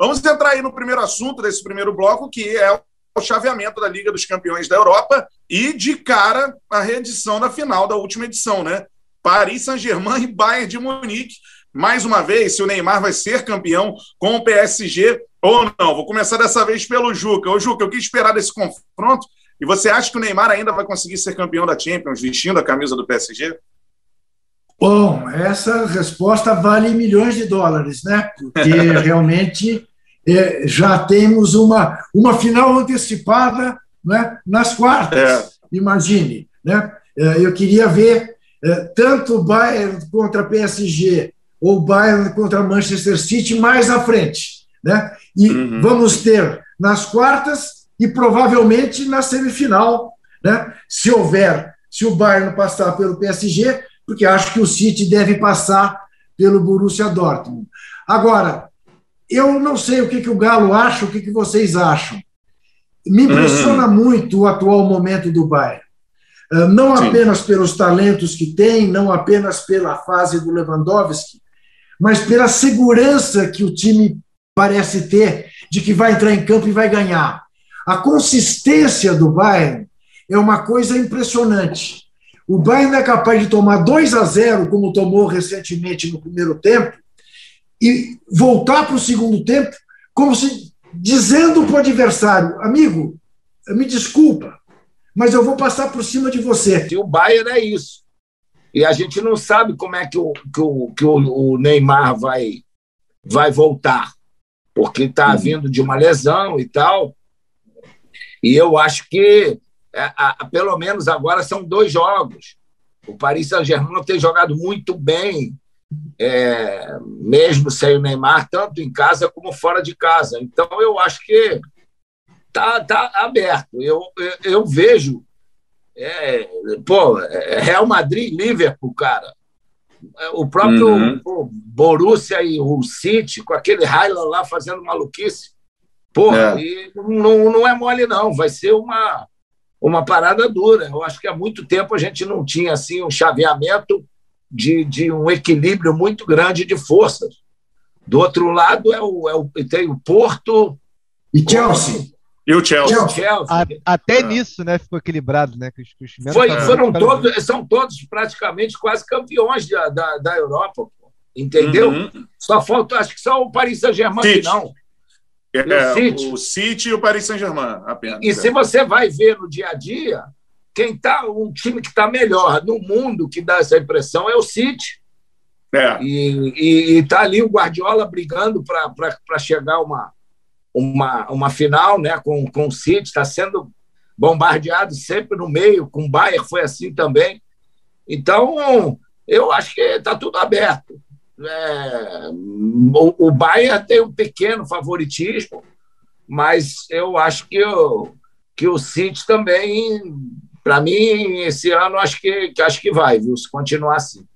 Vamos entrar aí no primeiro assunto desse primeiro bloco, que é o chaveamento da Liga dos Campeões da Europa e, de cara, a reedição da final da última edição, né? Paris Saint-Germain e Bayern de Munique. Mais uma vez, se o Neymar vai ser campeão com o PSG ou não. Vou começar dessa vez pelo Juca. Ô, Juca, o que esperar desse confronto? E você acha que o Neymar ainda vai conseguir ser campeão da Champions vestindo a camisa do PSG? Bom, essa resposta vale milhões de dólares, né? Porque realmente já temos uma final antecipada, né, nas quartas, imagine, né? Eu queria ver tanto o Bayern contra PSG ou o Bayern contra Manchester City mais à frente, né? E vamos ter nas quartas e provavelmente na semifinal, né? Se houver, se o Bayern passar pelo PSG, porque acho que o City deve passar pelo Borussia Dortmund. Agora, eu não sei o que o Galo acha, o que vocês acham. Me impressiona muito o atual momento do Bayern. Não apenas pelos talentos que tem, não apenas pela fase do Lewandowski, mas pela segurança que o time parece ter de que vai entrar em campo e vai ganhar. A consistência do Bayern é uma coisa impressionante. O Bayern é capaz de tomar 2-0, como tomou recentemente no primeiro tempo, e voltar para o segundo tempo como se dizendo para o adversário: amigo, me desculpa, mas eu vou passar por cima de você. E o Bayern é isso. E a gente não sabe como é que o Neymar vai voltar, porque está vindo de uma lesão e tal. E eu acho que, pelo menos agora, são 2 jogos. O Paris Saint-Germain tem jogado muito bem, mesmo sem o Neymar, tanto em casa como fora de casa. Então, eu acho que tá aberto. Eu vejo... Real Madrid, Liverpool, cara. O próprio Borussia e o City, com aquele Haaland lá fazendo maluquice. E não é mole, não. Vai ser uma parada dura. Eu acho que há muito tempo a gente não tinha assim um chaveamento de um equilíbrio muito grande de forças. Do outro lado tem o Porto e Chelsea. E o Chelsea. Até nisso, né, ficou equilibrado, né? São todos praticamente quase campeões da Europa, entendeu? Só falta, acho que só o Paris Saint-Germain que não. O City e o Paris Saint-Germain apenas. E se você vai ver no dia a dia, um time que está melhor no mundo, que dá essa impressão, é o City. E está ali o Guardiola brigando para chegar uma final, né, com o City. Está sendo bombardeado sempre no meio, com o Bayern foi assim também. Então, eu acho que está tudo aberto. O Bayern tem um pequeno favoritismo, mas eu acho que o City também... Para mim, esse ano, acho que vai, viu? Se continuar assim.